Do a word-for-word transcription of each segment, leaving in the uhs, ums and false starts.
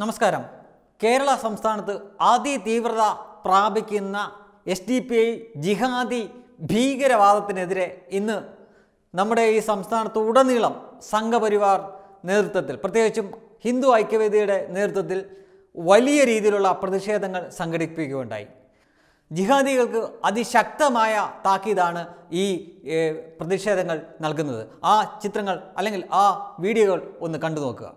നമസ്കാരം. കേരള സംസ്ഥാനത്ത് അതിതീവ്രത പ്രാപിക്കുന്ന എസ് ഡി പി ഐ ജിഹാദി ഭീകരവാദത്തിനെതിരെ ഇന്ന് നമ്മുടെ ഈ സംസ്ഥാനത്ത് ഉടനീളം സംഘപരിവാർ നേതൃത്വത്തിൽ പ്രത്യേകിച്ചും ഹിന്ദു ഐക്യവേദിയുടെ നേതൃത്വത്തിൽ വലിയ രീതിയിലുള്ള പ്രതിഷേധങ്ങൾ സംഘടിപ്പിക്കുകയുണ്ടായി. ജിഹാദികൾക്ക് അതിശക്തമായ താക്കീതാണ് ഈ പ്രതിഷേധങ്ങൾ നൽകുന്നത്. ആ ചിത്രങ്ങൾ അല്ലെങ്കിൽ ആ വീഡിയോകൾ ഒന്ന് കണ്ടു നോക്കുക.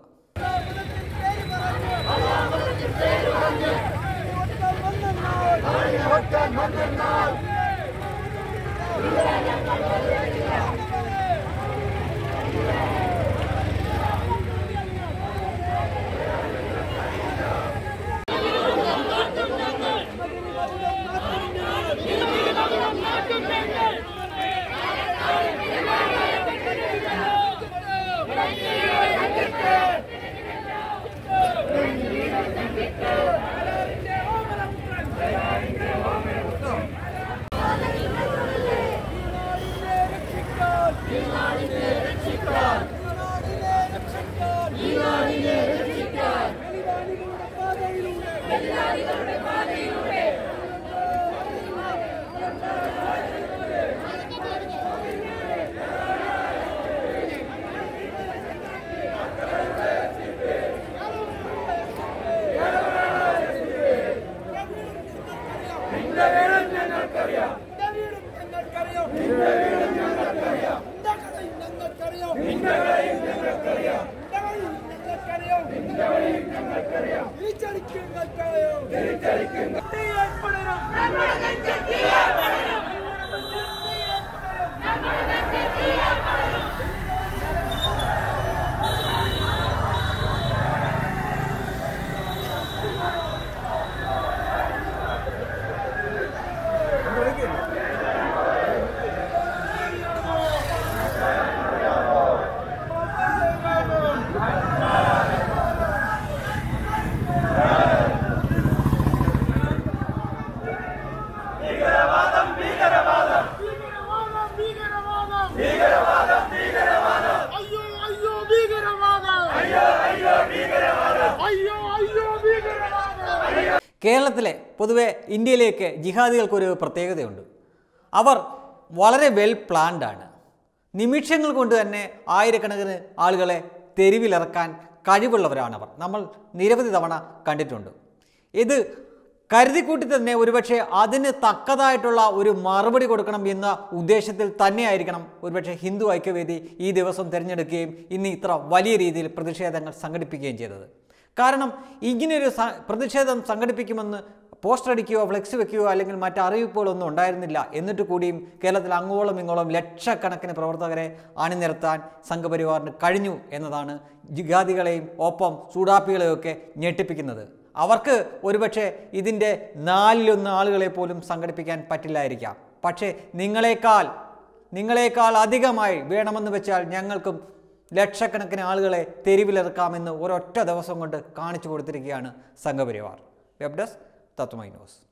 കേരളത്തിലെ പൊതുവെ ഇന്ത്യയിലേക്ക് ജിഹാദികൾക്കൊരു പ്രത്യേകതയുണ്ട്. അവർ വളരെ വെൽ പ്ലാൻഡാണ്. നിമിഷങ്ങൾ കൊണ്ട് തന്നെ ആയിരക്കണക്കിന് ആളുകളെ തെരുവിലിറക്കാൻ കഴിവുള്ളവരാണവർ. നമ്മൾ നിരവധി തവണ കണ്ടിട്ടുണ്ട്. ഇത് കരുതിക്കൂട്ടി തന്നെ ഒരുപക്ഷെ അതിന് തക്കതായിട്ടുള്ള ഒരു മറുപടി കൊടുക്കണം എന്ന ഉദ്ദേശത്തിൽ തന്നെയായിരിക്കണം ഒരുപക്ഷെ ഹിന്ദു ഐക്യവേദി ഈ ദിവസം തിരഞ്ഞെടുക്കുകയും ഇന്ന് ഇത്ര വലിയ രീതിയിൽ പ്രതിഷേധങ്ങൾ സംഘടിപ്പിക്കുകയും ചെയ്തത്. കാരണം ഇങ്ങനെയൊരു പ്രതിഷേധം സംഘടിപ്പിക്കുമെന്ന് പോസ്റ്റർ അടിക്കുകയോ ഫ്ലെക്സ് വെക്കുകയോ അല്ലെങ്കിൽ മറ്റ് അറിയിപ്പുകളൊന്നും ഉണ്ടായിരുന്നില്ല. എന്നിട്ട് കൂടിയും കേരളത്തിൽ അങ്ങോളം ഇങ്ങോളം ലക്ഷക്കണക്കിന് പ്രവർത്തകരെ അണിനിരത്താൻ സംഘപരിവാറിന് കഴിഞ്ഞു എന്നതാണ് ജിഹാദികളെയും ഒപ്പം സൂഡാപ്പികളെയൊക്കെ ഞെട്ടിപ്പിക്കുന്നത്. അവർക്ക് ഒരുപക്ഷെ ഇതിൻ്റെ നാലിലൊന്ന് ആളുകളെ പോലും സംഘടിപ്പിക്കാൻ പറ്റില്ലായിരിക്കാം. പക്ഷേ നിങ്ങളെക്കാൾ നിങ്ങളെക്കാൾ അധികമായി വേണമെന്ന് വെച്ചാൽ ഞങ്ങൾക്കും ലക്ഷക്കണക്കിന് ആളുകളെ തെരുവിലിറക്കാമെന്ന് ഒരൊറ്റ ദിവസം കൊണ്ട് കാണിച്ചു കൊടുത്തിരിക്കുകയാണ് Sangh Parivar. Web desk Tatwamayi news.